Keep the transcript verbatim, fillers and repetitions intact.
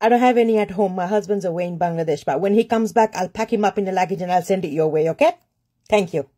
I don't have any at home. My husband's away in Bangladesh, but when he comes back, I'll pack him up in the luggage and I'll send it your way, okay? Thank you.